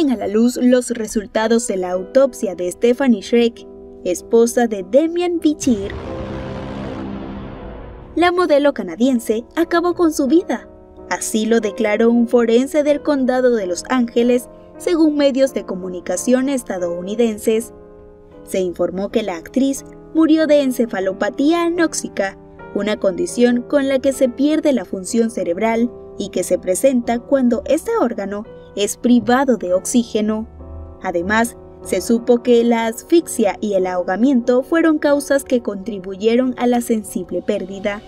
salen a la luz los resultados de la autopsia de Stefanie Sherk, esposa de Demián Bichir. La modelo canadiense acabó con su vida. Así lo declaró un forense del condado de Los Ángeles, según medios de comunicación estadounidenses. Se informó que la actriz murió de encefalopatía anóxica, una condición con la que se pierde la función cerebral y que se presenta cuando este órgano es privado de oxígeno. Además, se supo que la asfixia y el ahogamiento fueron causas que contribuyeron a la sensible pérdida.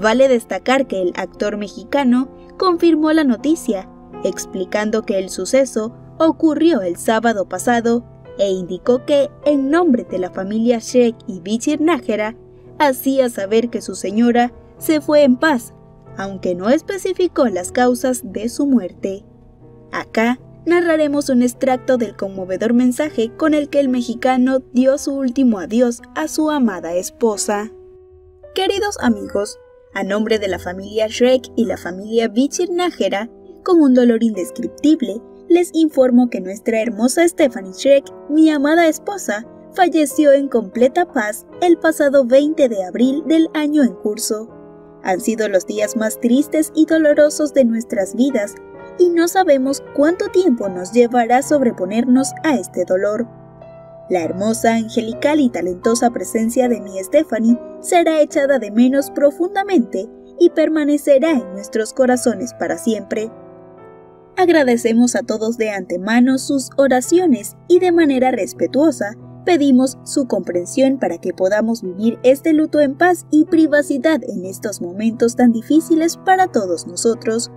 Vale destacar que el actor mexicano confirmó la noticia, explicando que el suceso ocurrió el sábado pasado e indicó que, en nombre de la familia Sherk y Bichir Nájera, hacía saber que su señora se fue en paz, aunque no especificó las causas de su muerte. Acá narraremos un extracto del conmovedor mensaje con el que el mexicano dio su último adiós a su amada esposa. Queridos amigos, a nombre de la familia Sherk y la familia Bichir Nájera, con un dolor indescriptible, les informo que nuestra hermosa Stefanie Sherk, mi amada esposa, falleció en completa paz el pasado 20 de abril del año en curso. Han sido los días más tristes y dolorosos de nuestras vidas, y no sabemos cuánto tiempo nos llevará sobreponernos a este dolor. La hermosa, angelical y talentosa presencia de mi Stefanie será echada de menos profundamente y permanecerá en nuestros corazones para siempre. Agradecemos a todos de antemano sus oraciones y, de manera respetuosa, pedimos su comprensión para que podamos vivir este luto en paz y privacidad en estos momentos tan difíciles para todos nosotros.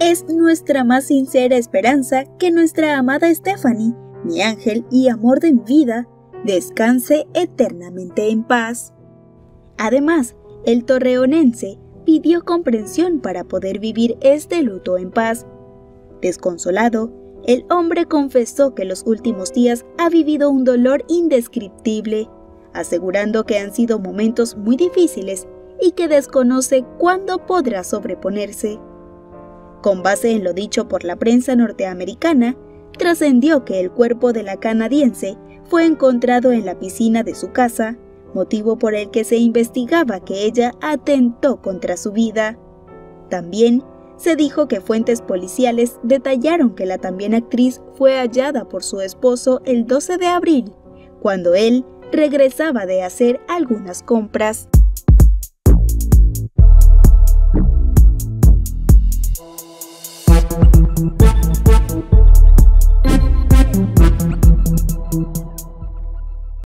Es nuestra más sincera esperanza que nuestra amada Stefanie, mi ángel y amor de mi vida, descanse eternamente en paz. Además, el torreonense pidió comprensión para poder vivir este luto en paz. Desconsolado, el hombre confesó que los últimos días ha vivido un dolor indescriptible, asegurando que han sido momentos muy difíciles y que desconoce cuándo podrá sobreponerse. Con base en lo dicho por la prensa norteamericana, trascendió que el cuerpo de la canadiense fue encontrado en la piscina de su casa, motivo por el que se investigaba que ella atentó contra su vida. También se dijo que fuentes policiales detallaron que la también actriz fue hallada por su esposo el 12 de abril, cuando él regresaba de hacer algunas compras.